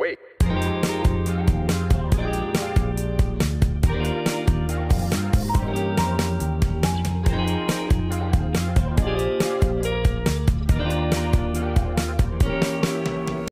Wait.